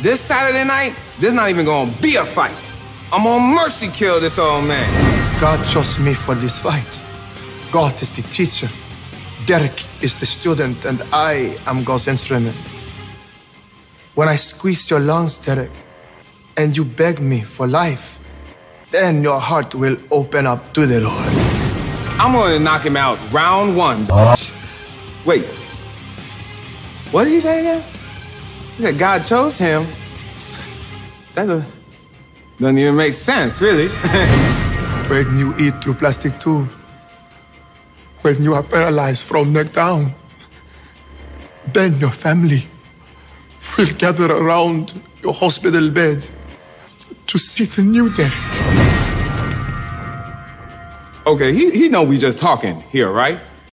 This Saturday night, there's not even gonna be a fight. I'm gonna mercy kill this old man. God chose me for this fight. God is the teacher. Derek is the student, and I am God's instrument. When I squeeze your lungs, Derek, and you beg me for life, then your heart will open up to the Lord. I'm gonna knock him out round one. Wait, what did he say again? He said God chose him. That doesn't even make sense, really. When you eat through plastic tube, when you are paralyzed from neck down, then your family will gather around your hospital bed to see the new Derek. Okay, he know we just talking here, right?